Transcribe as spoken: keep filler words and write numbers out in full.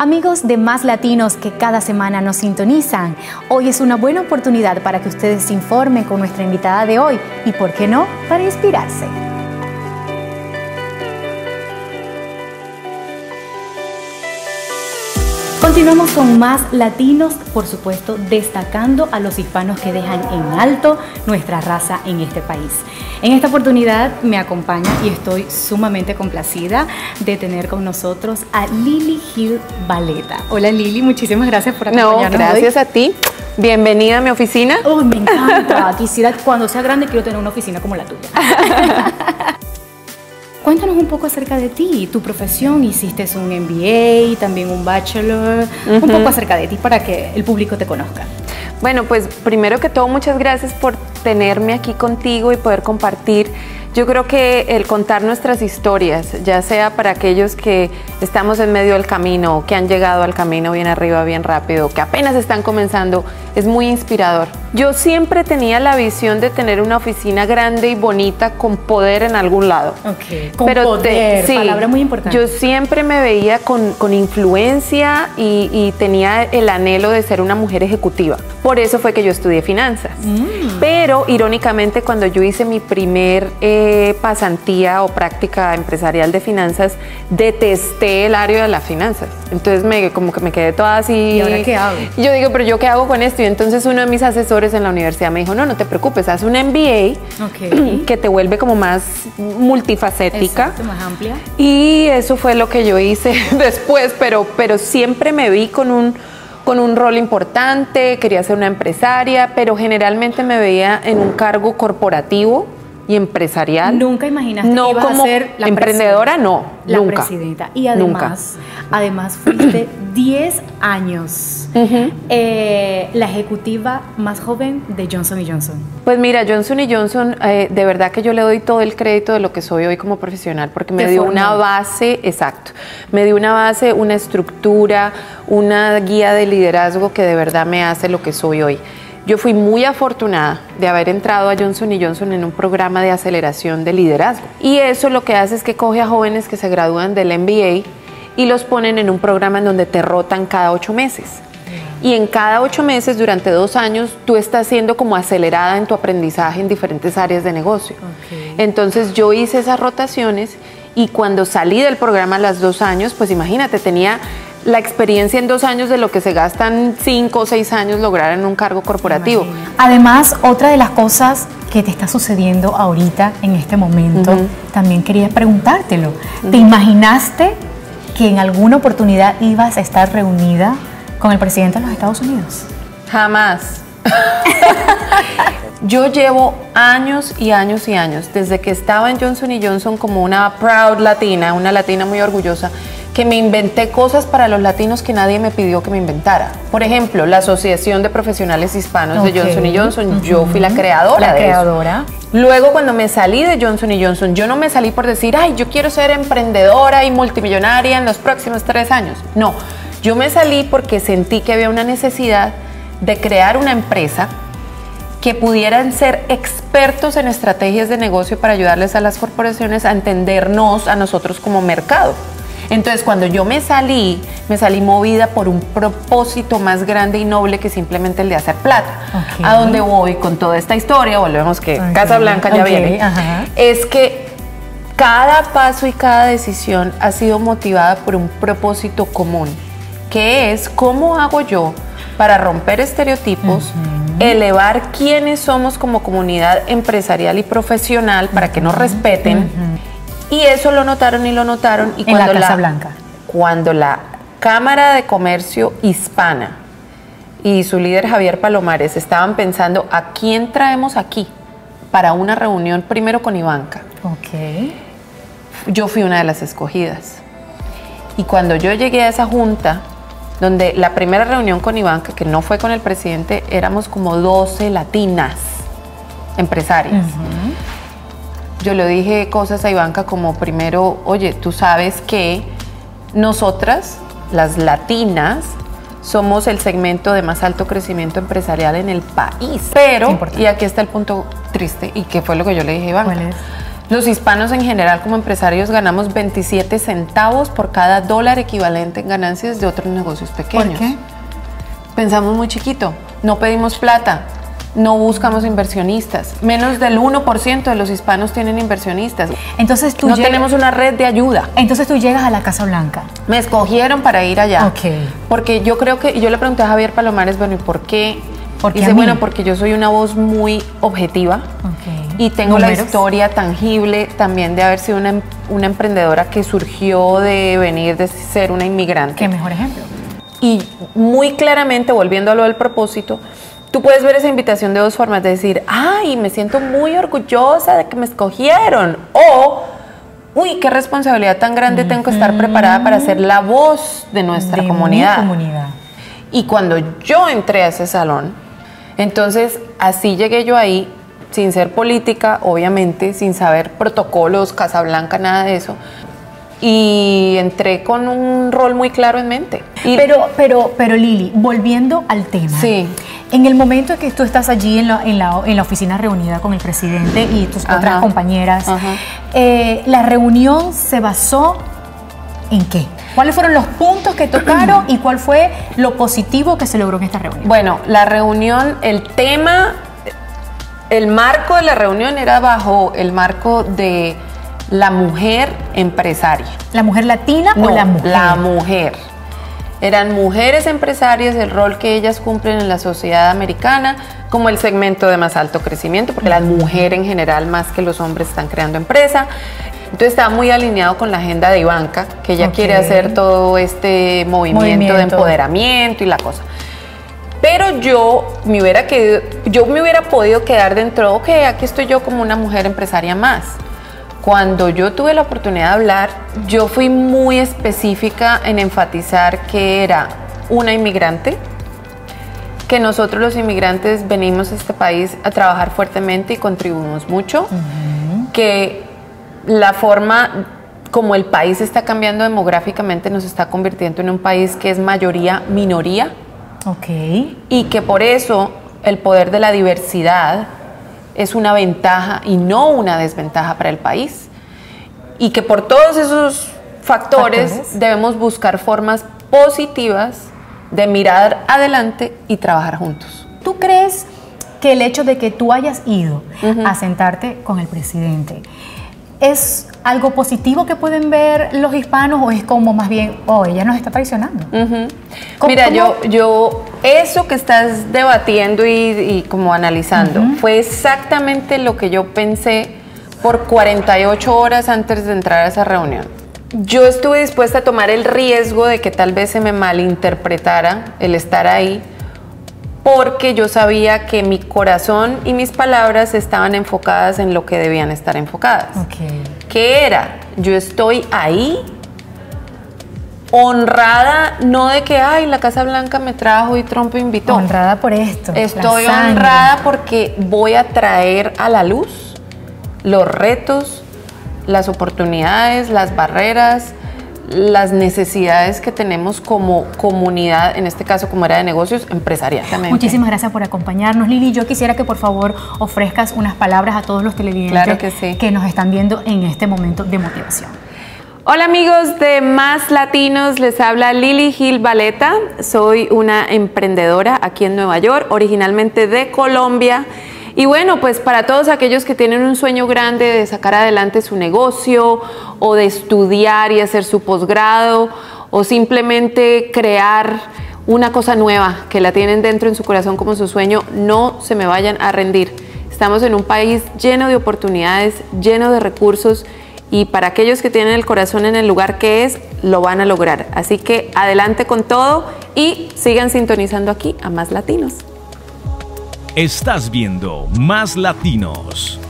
Amigos de Más Latinos que cada semana nos sintonizan, hoy es una buena oportunidad para que ustedes se informen con nuestra invitada de hoy y, ¿por qué no?, para inspirarse. Continuamos con Más Latinos, por supuesto, destacando a los hispanos que dejan en alto nuestra raza en este país. En esta oportunidad me acompaña y estoy sumamente complacida de tener con nosotros a Lili Gil Valetta. Hola Lili, muchísimas gracias por acompañarnos. No, gracias hoy. A ti. Bienvenida a mi oficina. Oh, me encanta. Quisiera, cuando sea grande, quiero tener una oficina como la tuya. Cuéntanos un poco acerca de ti, tu profesión. Hiciste un M B A, también un bachelor. Uh-huh. Un poco acerca de ti para que el público te conozca. Bueno, pues primero que todo, muchas gracias por tenerme aquí contigo y poder compartir. Yo creo que el contar nuestras historias, ya sea para aquellos que estamos en medio del camino, que han llegado al camino bien arriba, bien rápido, que apenas están comenzando, es muy inspirador. Yo siempre tenía la visión de tener una oficina grande y bonita con poder en algún lado. Ok, con Pero poder, te, sí, palabra muy importante. Yo siempre me veía con, con influencia y, y tenía el anhelo de ser una mujer ejecutiva. Por eso fue que yo estudié finanzas. Mm. Pero, irónicamente, cuando yo hice mi primer... Eh, pasantía o práctica empresarial de finanzas, detesté el área de las finanzas. Entonces me, como que me quedé toda así. ¿Y ahora qué hago? Y yo digo, pero yo qué hago con esto. Y entonces uno de mis asesores en la universidad me dijo, no, no te preocupes, haz un M B A, okay, que te vuelve como más multifacética. Exacto, más amplia. Y eso fue lo que yo hice después, pero, pero siempre me vi con un con un rol importante. Quería ser una empresaria, pero generalmente me veía en un cargo corporativo y empresarial. Nunca imaginaste no que ibas como a ser la emprendedora, no, la nunca, presidenta. Y además, nunca. además fuiste diez años uh-huh. eh, la ejecutiva más joven de Johnson y Johnson. Pues mira, Johnson y Johnson, eh, de verdad que yo le doy todo el crédito de lo que soy hoy como profesional, porque me dio formó? una base, exacto, me dio una base, una estructura, una guía de liderazgo que de verdad me hace lo que soy hoy. Yo fui muy afortunada de haber entrado a Johnson y Johnson en un programa de aceleración de liderazgo. Y eso lo que hace es que coge a jóvenes que se gradúan del M B A y los ponen en un programa en donde te rotan cada ocho meses. Y en cada ocho meses, durante dos años, tú estás siendo como acelerada en tu aprendizaje en diferentes áreas de negocio. Okay. Entonces yo hice esas rotaciones y cuando salí del programa a los dos años, pues imagínate, tenía la experiencia en dos años de lo que se gastan cinco o seis años lograr en un cargo corporativo. Imagínate. Además, otra de las cosas que te está sucediendo ahorita, en este momento, uh-huh. también quería preguntártelo. Uh-huh. ¿Te imaginaste que en alguna oportunidad ibas a estar reunida con el presidente de los Estados Unidos? Jamás. Yo llevo años y años y años, desde que estaba en Johnson y Johnson como una proud latina, una latina muy orgullosa, que me inventé cosas para los latinos que nadie me pidió que me inventara. Por ejemplo, la Asociación de Profesionales Hispanos okay. de Johnson y Johnson, uh-huh. yo fui la creadora la de creadora. eso. Luego, cuando me salí de Johnson y Johnson, yo no me salí por decir, ay, yo quiero ser emprendedora y multimillonaria en los próximos tres años. No, yo me salí porque sentí que había una necesidad de crear una empresa que pudieran ser expertos en estrategias de negocio para ayudarles a las corporaciones a entendernos a nosotros como mercado. Entonces, cuando yo me salí, me salí movida por un propósito más grande y noble que simplemente el de hacer plata. Okay. A donde voy con toda esta historia, volvemos que okay. Casa Blanca ya okay. viene, Ajá. es que cada paso y cada decisión ha sido motivada por un propósito común, que es cómo hago yo para romper estereotipos, uh-huh. elevar quiénes somos como comunidad empresarial y profesional uh-huh. para que nos respeten, uh-huh. Y eso lo notaron y lo notaron. Y cuando en la Casa Blanca. Cuando la Cámara de Comercio Hispana y su líder Javier Palomares estaban pensando a quién traemos aquí para una reunión primero con Ivanka. Ok. Yo fui una de las escogidas. Y cuando yo llegué a esa junta, donde la primera reunión con Ivanka, que no fue con el presidente, éramos como doce latinas empresarias. Uh-huh. Yo le dije cosas a Ivanka como primero, oye, tú sabes que nosotras, las latinas, somos el segmento de más alto crecimiento empresarial en el país. Pero, y aquí está el punto triste, y que fue lo que yo le dije a Ivanka. ¿Cuál es? Los hispanos en general como empresarios ganamos veintisiete centavos por cada dólar equivalente en ganancias de otros negocios pequeños. ¿Por qué? Pensamos muy chiquito, no pedimos plata, no buscamos inversionistas. Menos del uno por ciento de los hispanos tienen inversionistas. Entonces tú no tenemos una red de ayuda. Entonces tú llegas a la Casa Blanca. Me escogieron para ir allá. Okay. Porque yo creo que, yo le pregunté a Javier Palomares, bueno, ¿y por qué? Porque dice, bueno, porque yo soy una voz muy objetiva. Okay. Y tengo ¿Números? La historia tangible también de haber sido una, una emprendedora que surgió de venir de ser una inmigrante. Qué mejor ejemplo. Y muy claramente, volviendo a lo del propósito, tú puedes ver esa invitación de dos formas, de decir, ay, me siento muy orgullosa de que me escogieron, o, uy, qué responsabilidad tan grande, mm-hmm. tengo que estar preparada para ser la voz de nuestra de comunidad. Mi comunidad. Y cuando yo entré a ese salón, entonces así llegué yo ahí, sin ser política, obviamente, sin saber protocolos, Casa Blanca, nada de eso. Y entré con un rol muy claro en mente. Y pero, pero, pero Lili, volviendo al tema. Sí. En el momento en que tú estás allí en la, en la, en la oficina reunida con el presidente y tus ajá, otras compañeras, eh, ¿la reunión se basó en qué? ¿Cuáles fueron los puntos que tocaron y cuál fue lo positivo que se logró en esta reunión? Bueno, la reunión, el tema, el marco de la reunión era bajo el marco de... la mujer empresaria. ¿La mujer latina no, o la mujer? La mujer. Eran mujeres empresarias, el rol que ellas cumplen en la sociedad americana, como el segmento de más alto crecimiento, porque las mujeres en general, más que los hombres, están creando empresa. Entonces estaba muy alineado con la agenda de Ivanka, que ella okay. quiere hacer todo este movimiento, movimiento de empoderamiento y la cosa. Pero yo me hubiera quedado, yo me hubiera podido quedar dentro, ok, aquí estoy yo como una mujer empresaria más. Cuando yo tuve la oportunidad de hablar, yo fui muy específica en enfatizar que era una inmigrante, que nosotros los inmigrantes venimos a este país a trabajar fuertemente y contribuimos mucho, uh-huh. que la forma como el país está cambiando demográficamente nos está convirtiendo en un país que es mayoría minoría, okay. y que por eso el poder de la diversidad es una ventaja y no una desventaja para el país. Y que por todos esos factores, factores debemos buscar formas positivas de mirar adelante y trabajar juntos. ¿Tú crees que el hecho de que tú hayas ido uh-huh. a sentarte con el presidente es algo positivo que pueden ver los hispanos o es como más bien, oh, ella nos está traicionando? Uh-huh. ¿Cómo, Mira, cómo? yo, yo, eso que estás debatiendo y, y como analizando uh-huh. fue exactamente lo que yo pensé por cuarenta y ocho horas antes de entrar a esa reunión. Yo estuve dispuesta a tomar el riesgo de que tal vez se me malinterpretara el estar ahí, porque yo sabía que mi corazón y mis palabras estaban enfocadas en lo que debían estar enfocadas. Okay. ¿Qué era? Yo estoy ahí honrada, no de que, ay, la Casa Blanca me trajo y Trump me invitó. Honrada por esto. Estoy honrada porque voy a traer a la luz los retos, las oportunidades, las barreras, las necesidades que tenemos como comunidad, en este caso como era de negocios, empresarialmente. Muchísimas gracias por acompañarnos, Lili. Yo quisiera que por favor ofrezcas unas palabras a todos los televidentes claro que, sí. que nos están viendo en este momento de motivación. Hola amigos de Más Latinos, les habla Lili Gil Valetta. Soy una emprendedora aquí en Nueva York, originalmente de Colombia. Y bueno, pues para todos aquellos que tienen un sueño grande de sacar adelante su negocio o de estudiar y hacer su posgrado o simplemente crear una cosa nueva que la tienen dentro en su corazón como su sueño, no se me vayan a rendir. Estamos en un país lleno de oportunidades, lleno de recursos y para aquellos que tienen el corazón en el lugar que es, lo van a lograr. Así que adelante con todo y sigan sintonizando aquí a Más Latinos. Estás viendo Más Latinos.